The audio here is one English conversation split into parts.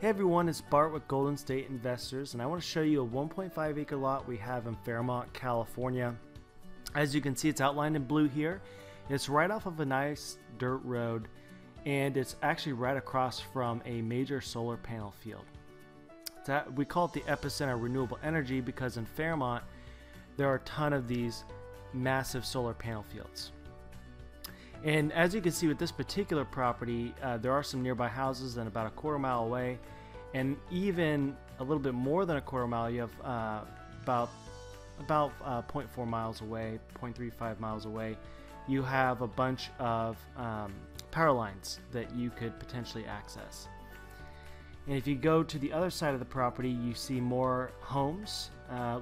Hey everyone, it's Bart with Golden State Investors, and I want to show you a 1.5 acre lot we have in Fairmont, California. As you can see, it's outlined in blue here. It's right off of a nice dirt road, and it's actually right across from a major solar panel field. We call it the epicenter of renewable energy because in Fairmont, there are a ton of these massive solar panel fields. And as you can see with this particular property, there are some nearby houses and about a quarter mile away, and even a little bit more than a quarter mile, you have about 0.4 miles away, 0.35 miles away, you have a bunch of power lines that you could potentially access. And if you go to the other side of the property, you see more homes.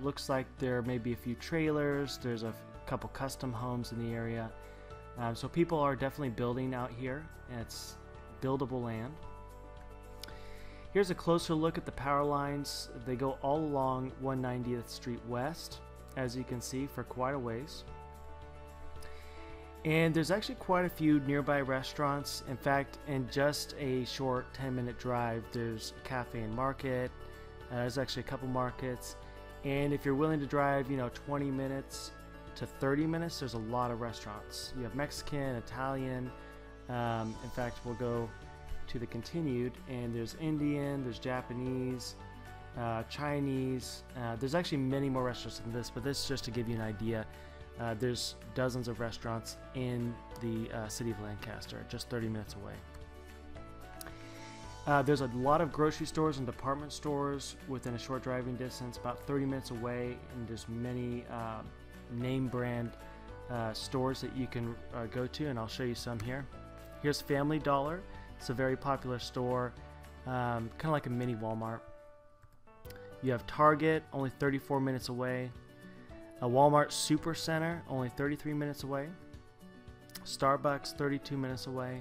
Looks like there may be a few trailers, there's a couple custom homes in the area. So people are definitely building out here, and it's buildable land. Here's a closer look at the power lines. They go all along 190th Street West, as you can see, for quite a ways. And there's actually quite a few nearby restaurants. In fact, in just a short 10-minute drive, there's a cafe and market. There's actually a couple markets. And if you're willing to drive, you know, 20 minutes, to 30 minutes, there's a lot of restaurants. You have Mexican, Italian, in fact we'll go to the continued, and there's Indian, there's Japanese, Chinese, there's actually many more restaurants than this, but this is just to give you an idea. There's dozens of restaurants in the city of Lancaster, just 30 minutes away. There's a lot of grocery stores and department stores within a short driving distance, about 30 minutes away, and there's many name brand stores that you can go to, and I'll show you some here. Here's Family Dollar. It's a very popular store, kind of like a mini Walmart. You have Target, only 34 minutes away. A Walmart Supercenter, only 33 minutes away. Starbucks, 32 minutes away.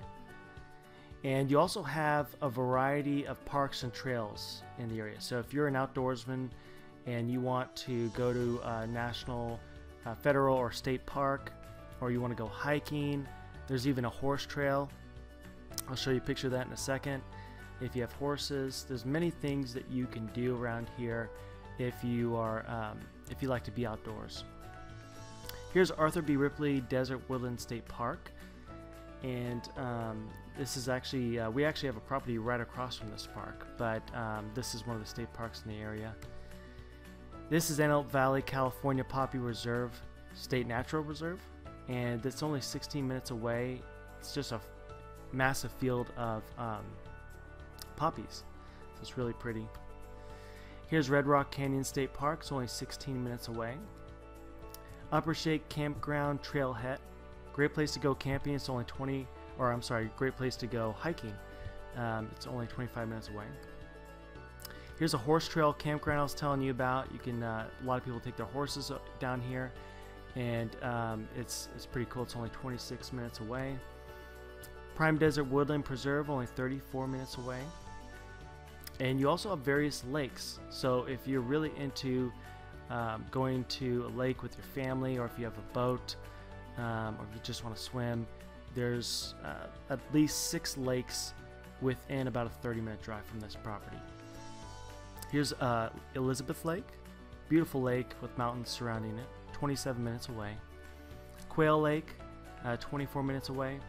And you also have a variety of parks and trails in the area. So if you're an outdoorsman and you want to go to national, federal or state park, or you want to go hiking, there's even a horse trail. I'll show you a picture of that in a second. If you have horses, there's many things that you can do around here if you are if you like to be outdoors. Here's Arthur B Ripley Desert Woodland State Park, and this is actually we actually have a property right across from this park, but this is one of the state parks in the area. This is Antelope Valley California Poppy Reserve State Natural Reserve, and it's only 16 minutes away. It's just a massive field of poppies, so it's really pretty. Here's Red Rock Canyon State Park. It's only 16 minutes away. Upper Shake Campground Trailhead, great place to go camping. It's only great place to go hiking. It's only 25 minutes away. Here's a horse trail campground I was telling you about. You can a lot of people take their horses down here, and it's pretty cool. It's only 26 minutes away. Prime Desert Woodland Preserve, only 34 minutes away. And you also have various lakes. So if you're really into going to a lake with your family, or if you have a boat, or if you just want to swim, there's at least 6 lakes within about a 30-minute drive from this property. Here's Elizabeth Lake, beautiful lake with mountains surrounding it, 27 minutes away. Quail Lake, 24 minutes away.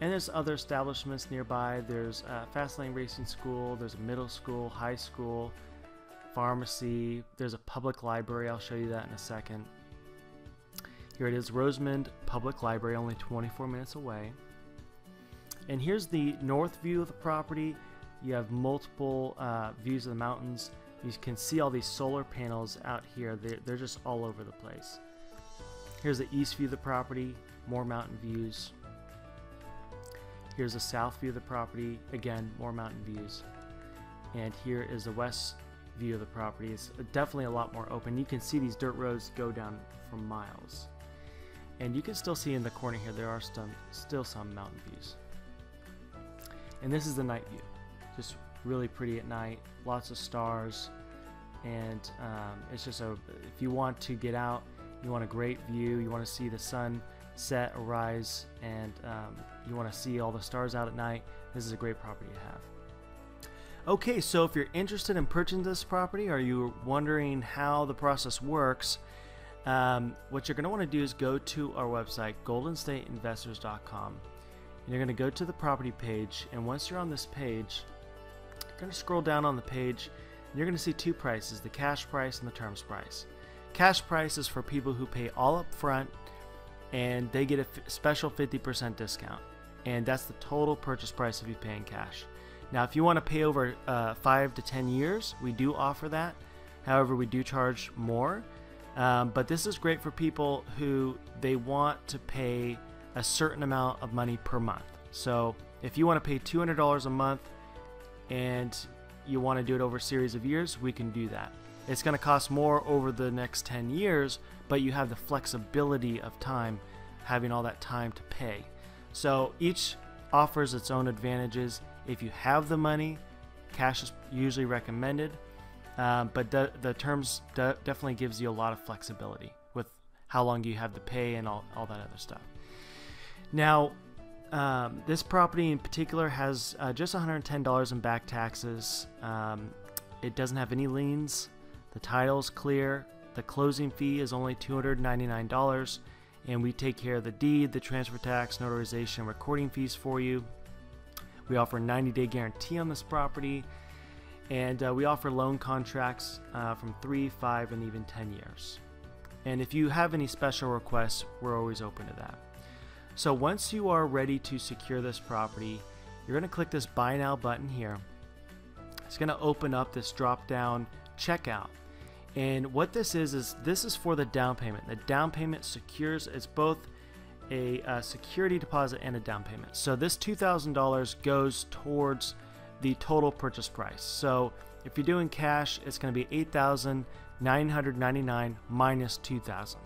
And there's other establishments nearby. There's Fast Lane Racing School, there's a middle school, high school, pharmacy, there's a public library. I'll show you that in a second. Here it is, Rosemond Public Library, only 24 minutes away. And here's the north view of the property. You have multiple views of the mountains. You can see all these solar panels out here. They're just all over the place. Here's the east view of the property, more mountain views. Here's the south view of the property, again, more mountain views. And here is the west view of the property. It's definitely a lot more open. You can see these dirt roads go down for miles. And you can still see in the corner here, there are still some mountain views. And this is the night view. Just really pretty at night, lots of stars, and it's just if you want to get out, you want a great view, you want to see the sun set or rise, and you want to see all the stars out at night, this is a great property to have. Okay, so if you're interested in purchasing this property or you're wondering how the process works, what you're going to want to do is go to our website, goldenstateinvestors.com. And you're going to go to the property page, and once you're on this page, you're going to scroll down on the page, and you're going to see two prices, the cash price and the terms price. Cash price is for people who pay all up front, and they get a special 50% discount, and that's the total purchase price if you pay in cash. Now, if you want to pay over 5 to 10 years, we do offer that. However, we do charge more, but this is great for people who they want to pay a certain amount of money per month. So if you want to pay $200 a month and you want to do it over a series of years, we can do that. It's going to cost more over the next 10 years, but you have the flexibility of time, having all that time to pay. So each offers its own advantages. If you have the money, cash is usually recommended, but the terms definitely gives you a lot of flexibility with how long you have to pay and all that other stuff. Now, this property in particular has just $110 in back taxes. It doesn't have any liens. The title's clear. The closing fee is only $299, and we take care of the deed, the transfer tax, notarization, recording fees for you. We offer a 90-day guarantee on this property, and we offer loan contracts from 3, 5, and even 10 years. And if you have any special requests, we're always open to that. So once you are ready to secure this property, you're going to click this Buy Now button here. It's going to open up this drop-down checkout. And what this is this is for the down payment. The down payment secures, it's both a security deposit and a down payment. So this $2,000 goes towards the total purchase price. So if you're doing cash, it's going to be $8,999 minus $2,000.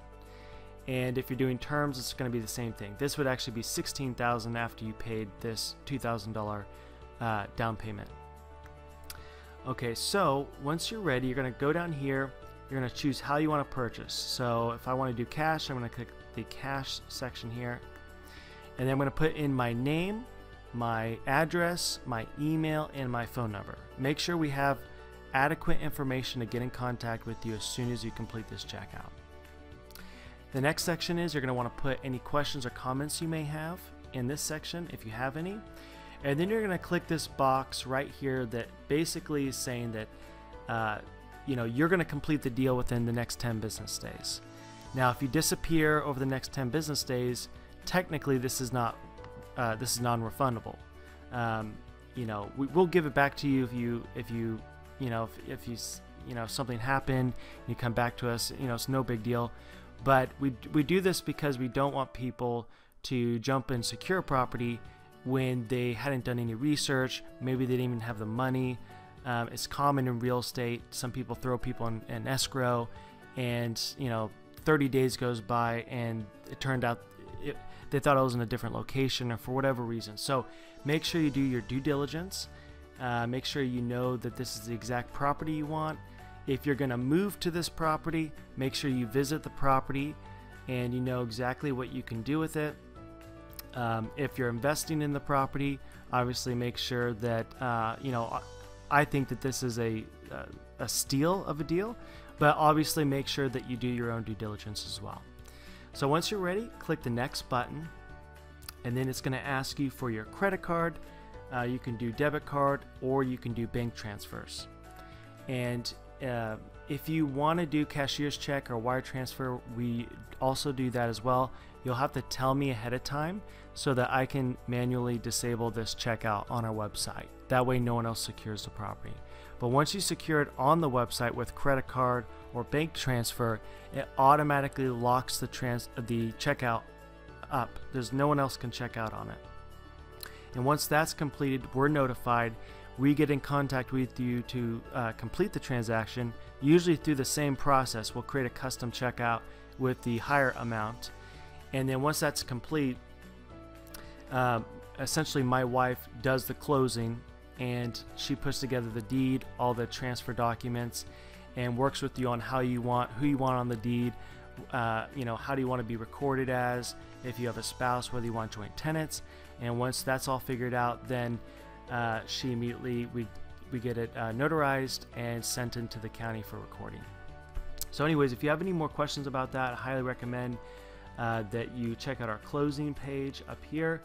And if you're doing terms, it's going to be the same thing. This would actually be $16,000 after you paid this $2,000 down payment. Okay, so once you're ready, you're going to go down here. You're going to choose how you want to purchase. So if I want to do cash, I'm going to click the cash section here. And then I'm going to put in my name, my address, my email, and my phone number. Make sure we have adequate information to get in contact with you as soon as you complete this checkout. The next section is you're going to want to put any questions or comments you may have in this section if you have any. And then you're going to click this box right here that basically is saying that you're going to complete the deal within the next 10 business days. Now, if you disappear over the next 10 business days, technically this is non-refundable. We'll give it back to you if something happened and you come back to us, it's no big deal. But we do this because we don't want people to jump and secure property when they hadn't done any research. Maybe they didn't even have the money. It's common in real estate. Some people throw people in escrow, and 30 days goes by, and it turned out they thought it was in a different location or for whatever reason. So make sure you do your due diligence. Make sure you know that this is the exact property you want. If you're going to move to this property, make sure you visit the property and you know exactly what you can do with it. If you're investing in the property, obviously make sure that, I think that this is a steal of a deal, but obviously make sure that you do your own due diligence as well. So once you're ready, click the next button, and then it's going to ask you for your credit card. You can do debit card, or you can do bank transfers. And if you want to do cashier's check or wire transfer, we also do that as well. You'll have to tell me ahead of time so that I can manually disable this checkout on our website. That way no one else secures the property. But once you secure it on the website with credit card or bank transfer, it automatically locks the checkout up. There's no one else can check out on it. And once that's completed, we're notified. We get in contact with you to complete the transaction, usually through the same process. We'll create a custom checkout with the higher amount. And then once that's complete, essentially my wife does the closing, and she puts together the deed, all the transfer documents, and works with you on how you want, who you want on the deed, how do you want to be recorded as, if you have a spouse, whether you want joint tenants. And once that's all figured out, then we we get it notarized and sent into the county for recording. So anyways, if you have any more questions about that, I highly recommend that you check out our closing page up here.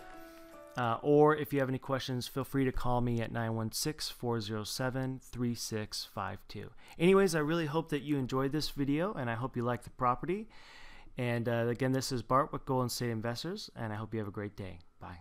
Or if you have any questions, feel free to call me at 916-407-3652. Anyways, I really hope that you enjoyed this video, and I hope you like the property. And again, this is Bart with Golden State Investors, and I hope you have a great day. Bye.